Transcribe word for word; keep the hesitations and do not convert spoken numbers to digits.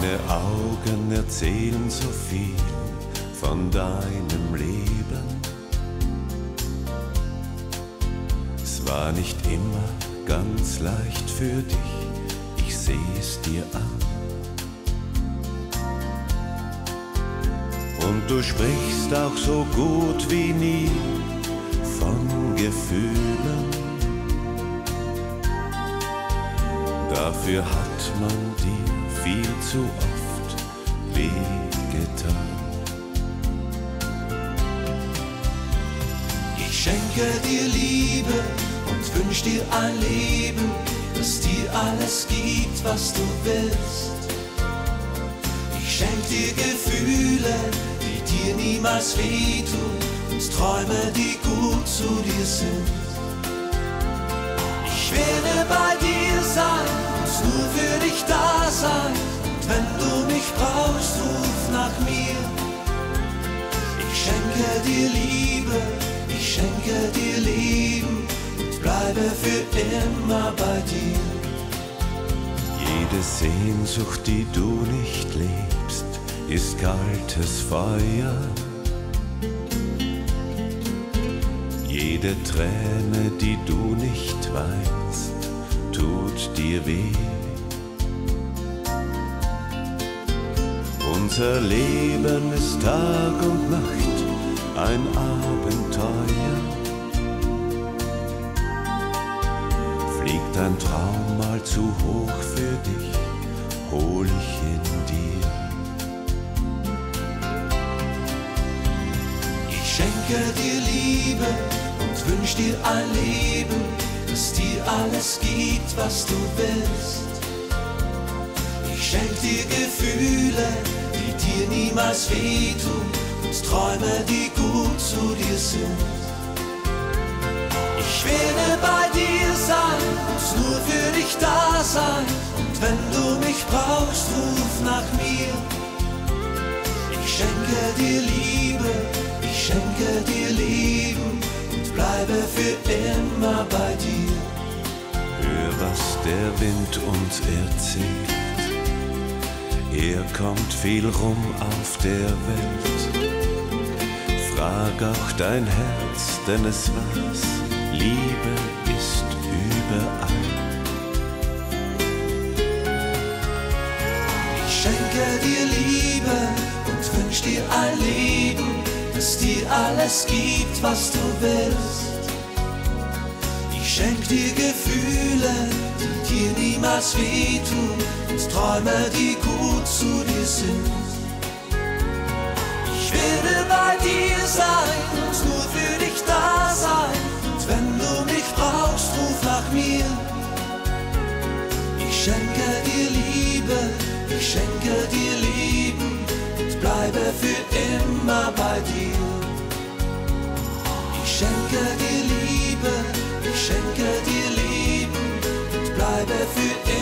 Deine Augen erzählen so viel von deinem Leben. Es war nicht immer ganz leicht für dich, ich seh's dir an. Und du sprichst auch so gut wie nie von Gefühlen. Dafür hat man dir viel zu oft wehgetan. Ich schenke dir Liebe und wünsch dir ein Leben, das dir alles gibt, was du willst. Ich schenk dir Gefühle, die dir niemals wehtun, und Träume, die gut zu dir sind. Ich werde bei dir sein und nur für dich da sein. Und wenn du mich brauchst, ruf nach mir. Ich schenke dir Liebe, ich schenke dir Leben und bleibe für immer bei dir. Jede Sehnsucht, die du nicht lebst, ist kaltes Feuer. Jede Träne, die du nicht weinst, tut dir weh. Unser Leben ist Tag und Nacht ein Abenteuer. Fliegt ein Traum mal zu hoch für dich, hol ich in dir. Ich schenke dir Liebe und wünsch dir ein Leben, das dir alles gibt, was du willst. Ich schenk dir Gefühle, die dir niemals wehtun, und Träume, die gut zu dir sind. Ich werde bei dir sein und nur für dich da sein. Und wenn du mich brauchst, ruf nach mir. Ich schenke dir Liebe, ich schenke dir Leben und bleibe für immer bei dir. Hör, was der Wind uns erzählt. Hier kommt viel rum auf der Welt. Frag auch dein Herz, denn es weiß, Liebe ist überall. Ich schenke dir Liebe und wünsch dir ein Leben, das dir alles gibt, was du willst. Ich schenk dir Gefühle, die dir niemals wehtun, und Träume, die gut zu dir sind. Ich werde bei dir sein und nur für dich da sein. Und wenn du mich brauchst, ruf nach mir. Ich schenke dir Liebe, ich schenke dir Leben und bleibe für immer bei dir. Ich schenke dir Liebe, ich schenke dir Leben und bleibe für immer bei dir.